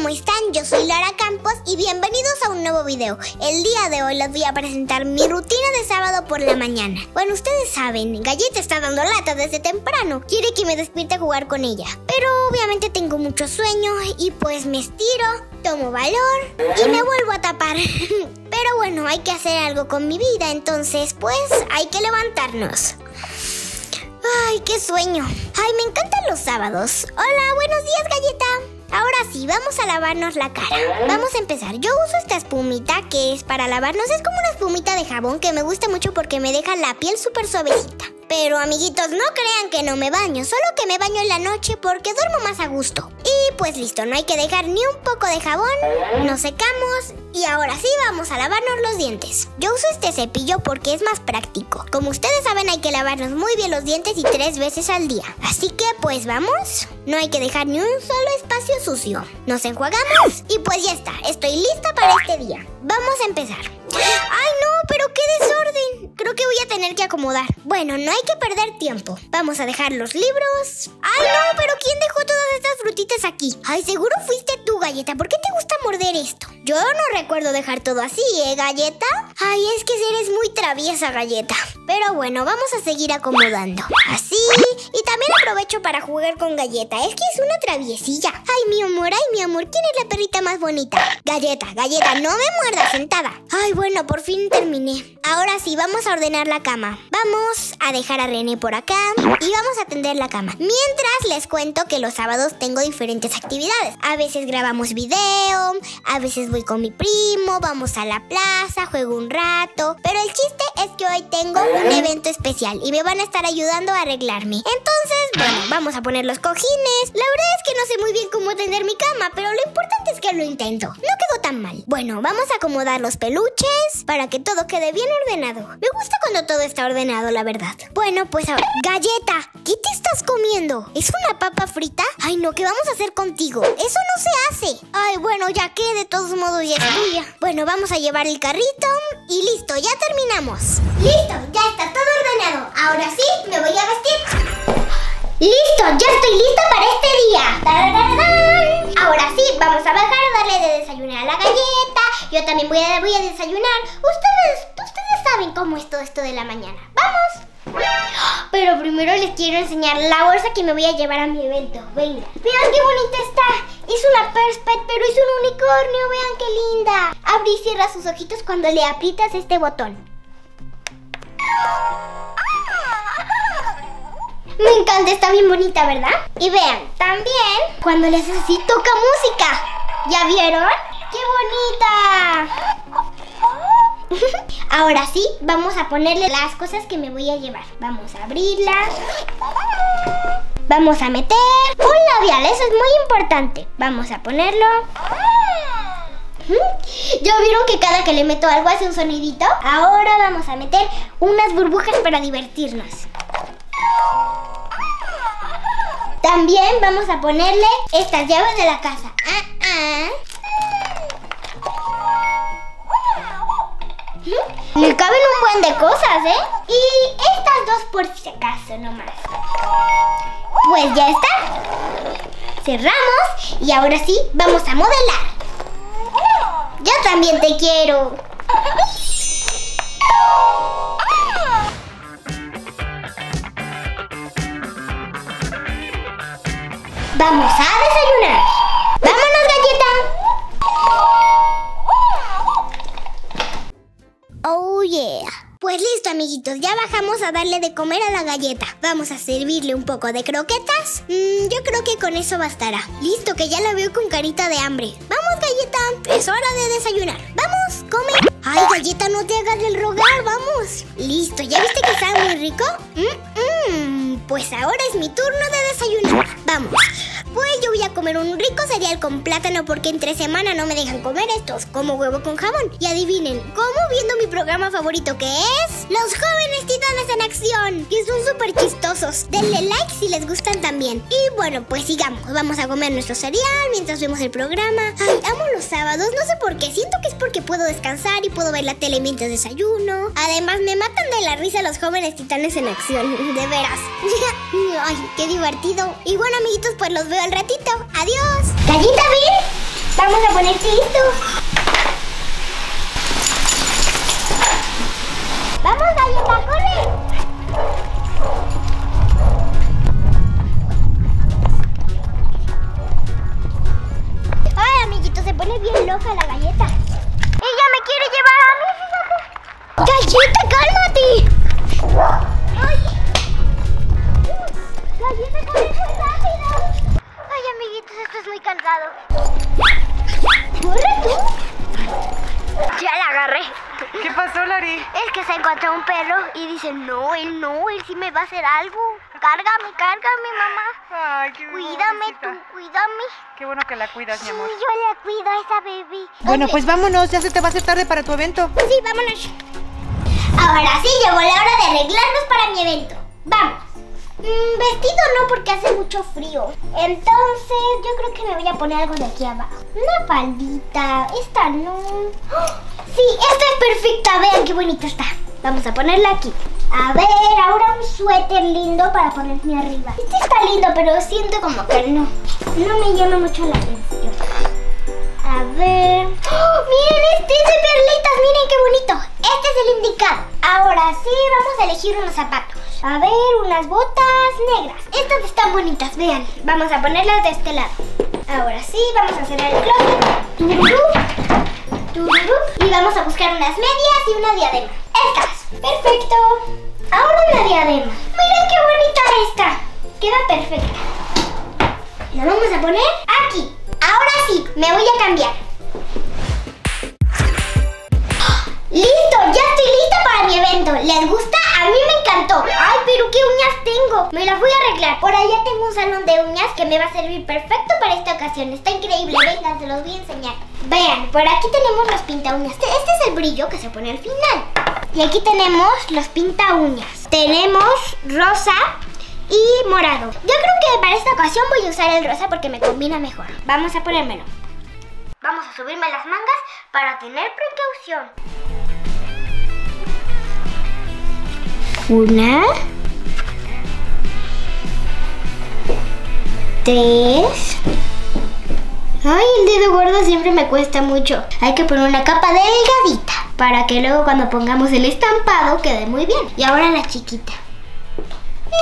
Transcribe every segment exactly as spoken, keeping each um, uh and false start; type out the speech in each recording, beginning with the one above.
¿cómo están? Yo soy Lara Campos y bienvenidos a un nuevo video. El día de hoy les voy a presentar mi rutina de sábado por la mañana. Bueno, ustedes saben, Galleta está dando lata desde temprano. Quiere que me despierte a jugar con ella. Pero obviamente tengo mucho sueño y pues me estiro, tomo valor y me vuelvo a tapar. Pero bueno, hay que hacer algo con mi vida, entonces pues hay que levantarnos. ¡Ay, qué sueño! ¡Ay, me encantan los sábados! ¡Hola, buenos días, Galleta! Ahora sí, vamos a lavarnos la cara. Vamos a empezar. Yo uso esta espumita que es para lavarnos. Es como una espumita de jabón que me gusta mucho porque me deja la piel súper suavecita. Pero, amiguitos, no crean que no me baño. Solo que me baño en la noche porque duermo más a gusto. Y pues listo, no hay que dejar ni un poco de jabón. Nos secamos y ahora sí vamos a lavarnos los dientes. Yo uso este cepillo porque es más práctico. Como ustedes saben, hay que lavarnos muy bien los dientes y tres veces al día. Así que, pues, vamos. No hay que dejar ni un solo espacio sucio. Nos enjuagamos y pues ya está. Estoy lista para este día. Vamos a empezar. ¡Ay, no! ¡Pero qué desorden! Creo que voy a tener que acomodar. Bueno, no hay que perder tiempo. Vamos a dejar los libros. ¡Ay, no! ¿Pero quién dejó todas estas frutitas aquí? Ay, seguro fuiste tú, Galleta. ¿Por qué te gusta morder esto? Yo no recuerdo dejar todo así, ¿eh, Galleta? Ay, es que eres muy traviesa, Galleta. Pero bueno, vamos a seguir acomodando. Así. Y también aprovecho para jugar con Galleta. Es que es una traviesilla. Ay, mi amor, ay, mi amor. ¿Quién es la perrita más bonita? Galleta, Galleta, no me muerdas, sentada. Ay, bueno, por fin terminé. Ahora sí, vamos a ordenar la cama. Vamos a dejar a René por acá y vamos a tender la cama. Mientras les cuento que los sábados tengo diferentes actividades. A veces grabamos video, a veces voy con mi primo, vamos a la plaza, juego un rato. Pero el chiste es que hoy tengo un evento especial y me van a estar ayudando a arreglarme. Entonces, bueno, vamos a poner los cojines. La verdad es que no sé muy bien cómo tender mi cama, pero lo importante es que lo intento. No quedó tan mal. Bueno, vamos a acomodar los peluches para que todo quede bien ordenado. Me gusta cuando todo está ordenado, la verdad. Bueno, pues ahora... ¡Galleta! ¿Qué te estás comiendo? ¿Es una papa frita? Ay, no, ¿qué vamos a hacer contigo? ¡Eso no se hace! Ay, bueno, ya que de todos modos ya es tuya. Bueno, vamos a llevar el carrito y listo, ya terminamos. ¡Listo! Ya está todo ordenado. Ahora sí, me voy a vestir. ¡Listo! ¡Ya estoy lista para este día! ¡Tarararán! Ahora sí, vamos a bajar a darle de desayunar a la Galleta. Yo también voy a, voy a desayunar. Ustedes, ustedes saben cómo es todo esto de la mañana. ¡Vamos! Pero primero les quiero enseñar la bolsa que me voy a llevar a mi evento. Venga. Vean qué bonita está. Es una Perspet, pero es un unicornio. Vean qué linda. Abre y cierra sus ojitos cuando le aprietas este botón. Me encanta, está bien bonita, ¿verdad? Y vean, también cuando le haces así, toca música. ¿Ya vieron? ¡Qué bonita! Ahora sí, vamos a ponerle las cosas que me voy a llevar. Vamos a abrirla. Vamos a meter un labial, eso es muy importante. Vamos a ponerlo. ¿Ya vieron que cada que le meto algo hace un sonidito? Ahora vamos a meter unas burbujas para divertirnos. También vamos a ponerle estas llaves de la casa. Ah, ah. Le caben un buen de cosas, ¿eh? Y estas dos por si acaso nomás. Pues ya está. Cerramos y ahora sí vamos a modelar. Yo también te quiero. ¡Vamos a desayunar! ¡Vámonos, Galleta! ¡Oh, yeah! Pues listo, amiguitos, ya bajamos a darle de comer a la Galleta. Vamos a servirle un poco de croquetas. Mm, yo creo que con eso bastará. Listo, que ya la veo con carita de hambre. ¡Vamos, Galleta! ¡Es hora de desayunar! ¡Vamos, come! ¡Ay, Galleta, no te hagas del rogar! ¡Vamos! Listo, ¿ya viste que está muy rico? Mm, mm, pues ahora es mi turno de desayunar. ¡Vamos! Pues yo voy a comer un rico cereal con plátano porque entre semana no me dejan comer estos. Como huevo con jamón. Y adivinen, como viendo mi programa favorito que es... ¡Los jóvenes titanes en acción! Que son súper chistosos. Denle like si les gustan también. Y bueno, pues sigamos. Vamos a comer nuestro cereal mientras vemos el programa. Ay, amo los sábados. No sé por qué. Siento que es porque puedo descansar y puedo ver la tele mientras desayuno. Además, me matan de la risa los jóvenes titanes en acción. De veras. Ay, qué divertido. Y bueno, amiguitos, pues los veo al ratito. ¡Adiós! ¡Gallita, bien! Vamos a poner esto. Vamos, Galleta, corre. Ay, amiguito, se pone bien loca la Galleta. Ella me quiere llevar a mí, fíjate. Galleta, cálmate. Ay. Galleta, corre muy rápido. Ay, amiguitos, esto es muy cansado. ¡Corre tú! Ya la agarré. ¿Qué pasó, Lari? Es que se encontró un perro y dice, no, él no, él sí me va a hacer algo. Cárgame, cárgame, mamá. Ay, qué cuídame tú, cuídame. Qué bueno que la cuidas, sí, mi amor. Sí, yo la cuido a esa bebé. Bueno, okay, pues vámonos, ya se te va a hacer tarde para tu evento. Sí, vámonos. Ahora sí, llegó la hora de arreglarnos para mi evento. Vamos. Mm, vestido no, porque hace mucho frío. Entonces yo creo que me voy a poner algo de aquí abajo. Una faldita, esta no. ¡Oh! Sí, esta es perfecta, vean qué bonito está. Vamos a ponerla aquí. A ver, ahora un suéter lindo para ponerme arriba. Este está lindo, pero siento como que no. No me llama mucho la atención. A ver... ¡Oh! Miren, este es de perlitas, miren qué bonito. Este es el indicado. Ahora sí, vamos a elegir unos zapatos. A ver, unas botas negras. Estas están bonitas, vean. Vamos a ponerlas de este lado. Ahora sí, vamos a cerrar el closet. Tururup, tururup. Y vamos a buscar unas medias y una diadema. Estas, perfecto. Ahora una diadema. Miren qué bonita esta. Queda perfecta. La vamos a poner aquí. Ahora sí, me voy a cambiar. ¡Listo! ¡Ya estoy lista para mi evento! ¿Les gusta? A mí me encantó. ¡Ay, pero qué uñas tengo! Me las voy a arreglar. Por allá tengo un salón de uñas que me va a servir perfecto para esta ocasión. Está increíble. Vengan, se los voy a enseñar. Vean, por aquí tenemos los pinta uñas. Este es el brillo que se pone al final. Y aquí tenemos los pinta uñas. Tenemos rosa y morado. Yo creo que para esta ocasión voy a usar el rosa porque me combina mejor. Vamos a ponérmelo. Vamos a subirme las mangas para tener precaución. Una, tres. Ay, el dedo gordo siempre me cuesta mucho. Hay que poner una capa delgadita para que luego cuando pongamos el estampado quede muy bien. Y ahora la chiquita.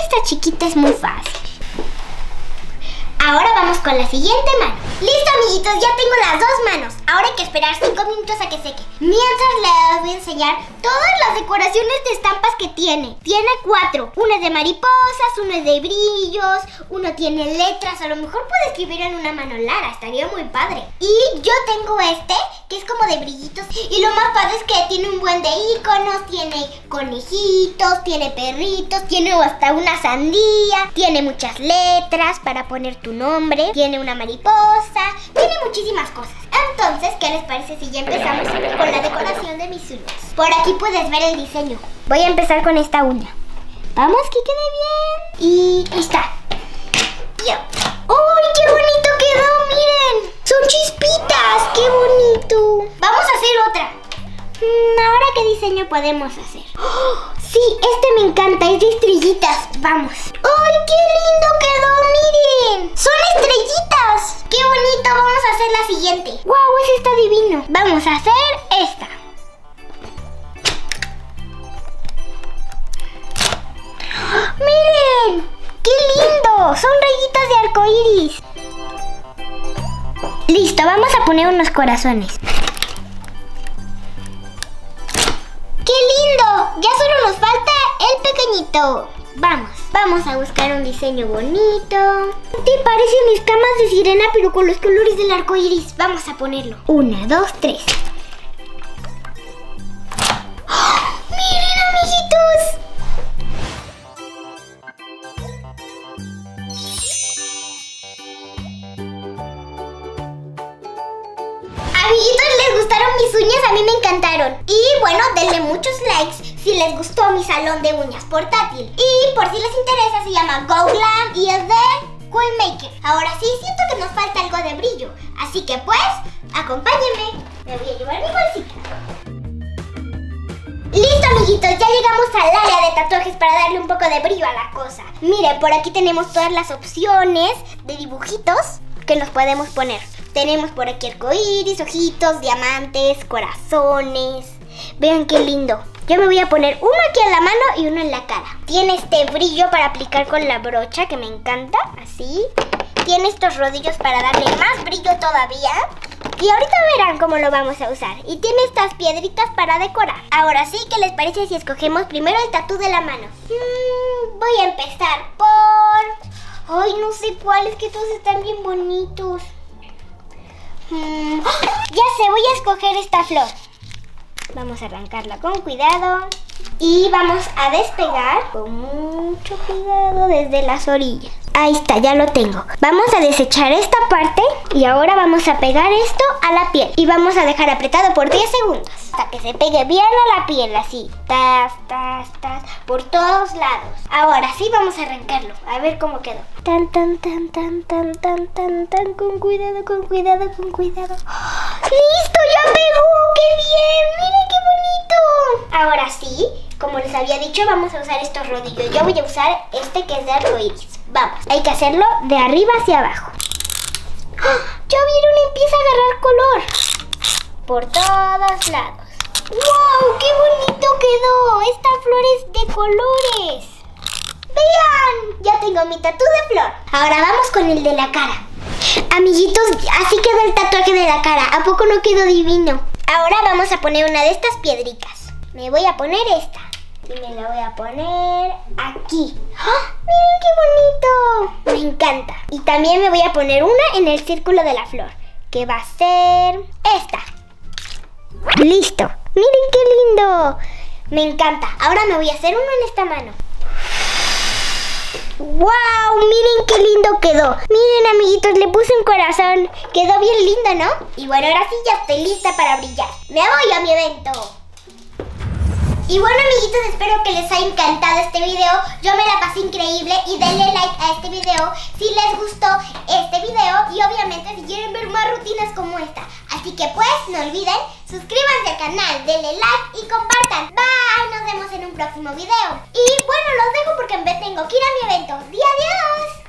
Esta chiquita es muy fácil. Ahora vamos con la siguiente mano. Listo, amiguitos, ya tengo las dos manos. Ahora hay que esperar cinco minutos a que seque. Mientras les voy a enseñar todas las decoraciones de estampas que tiene. Tiene cuatro. Una es de mariposas, una es de brillos, uno tiene letras. A lo mejor puedo escribir en una mano, Lara, estaría muy padre. Y yo tengo este, que es como de brillitos. Y lo más padre es que tiene un buen de iconos. Tiene conejitos, tiene perritos, tiene hasta una sandía. Tiene muchas letras para poner tu nombre, tiene una mariposa, tiene muchísimas cosas. Entonces, ¿qué les parece si ya empezamos con la decoración de mis uñas? Por aquí puedes ver el diseño. Voy a empezar con esta uña. Vamos, que quede bien. Y ahí está. ¡Uy, qué bonito quedó! Miren, son chispitas, qué bonito. Vamos a hacer otra. Ahora, ¿qué diseño podemos hacer? ¡Oh! Sí, este me encanta, es de estrellitas. Vamos. ¡Ay, qué lindo quedó! Miren, son estrellitas. ¡Qué bonito! Vamos a hacer la siguiente. ¡Wow! Ese está divino. Vamos a hacer esta. ¡Oh! ¡Miren! ¡Qué lindo! Son rayitas de arcoíris. Listo, vamos a poner unos corazones. ¡Qué lindo! Ya solo nos falta el pequeñito. Vamos, vamos a buscar un diseño bonito. ¿Te parecen mis camas de sirena pero con los colores del arco iris? Vamos a ponerlo. Una, dos, tres. ¡Oh! ¡Miren, amiguitos! Amiguitos, ¿les gustaron mis uñas? A mí me encantaron. Y bueno, denle muchos likes si les gustó mi salón de uñas portátil. Y por si les interesa, se llama Go Glam y es de Coolmaker. Ahora sí, siento que nos falta algo de brillo. Así que pues, acompáñenme. Me voy a llevar mi bolsita. Listo, amiguitos, ya llegamos al área de tatuajes para darle un poco de brillo a la cosa. Miren, por aquí tenemos todas las opciones de dibujitos que nos podemos poner. Tenemos por aquí arcoíris, ojitos, diamantes, corazones. Vean qué lindo. Yo me voy a poner uno aquí en la mano y uno en la cara. Tiene este brillo para aplicar con la brocha que me encanta, así. Tiene estos rodillos para darle más brillo todavía. Y ahorita verán cómo lo vamos a usar. Y tiene estas piedritas para decorar. Ahora sí, ¿qué les parece si escogemos primero el tatú de la mano? Hmm, voy a empezar por... Ay, no sé cuál, es que todos están bien bonitos. Hmm. ¡Oh! Ya sé, voy a escoger esta flor. Vamos a arrancarla con cuidado. Y vamos a despegar con mucho cuidado desde las orillas. Ahí está, ya lo tengo. Vamos a desechar esta parte y ahora vamos a pegar esto a la piel. Y vamos a dejar apretado por diez segundos. Hasta que se pegue bien a la piel, así. Tas, tas, tas, por todos lados. Ahora sí vamos a arrancarlo, a ver cómo quedó. Tan, tan, tan, tan, tan, tan, tan, tan, con cuidado, con cuidado, con cuidado. ¡Oh! ¡Listo! ¡Ya pegó! ¡Qué bien! ¡Miren qué bonito! Ahora sí, como les había dicho, vamos a usar estos rodillos. Yo voy a usar este que es de arcoíris. Vamos, hay que hacerlo de arriba hacia abajo. ¡Oh! ¡Ya vieron! Empieza a agarrar color por todos lados. ¡Wow! ¡Qué bonito quedó! Esta flor es de colores. ¡Vean! Ya tengo mi tatú de flor. Ahora vamos con el de la cara. Amiguitos, así quedó el tatuaje de la cara. ¿A poco no quedó divino? Ahora vamos a poner una de estas piedritas. Me voy a poner esta. Y me la voy a poner aquí. ¡Oh! ¡Miren qué bonito! Me encanta. Y también me voy a poner una en el círculo de la flor, que va a ser esta. ¡Listo! ¡Miren qué lindo! Me encanta. Ahora me voy a hacer uno en esta mano. ¡Wow! ¡Miren qué lindo quedó! Miren, amiguitos, le puse un corazón. Quedó bien lindo, ¿no? Y bueno, ahora sí ya estoy lista para brillar. ¡Me voy a mi evento! Y bueno, amiguitos, espero que les haya encantado este video. Yo me la pasé increíble y denle like a este video si les gustó este video y obviamente si quieren ver más rutinas como esta. Así que pues, no olviden, suscríbanse al canal, denle like y compartan. Bye, nos vemos en un próximo video. Y bueno, los dejo porque en vez tengo que ir a mi evento. ¡Adiós!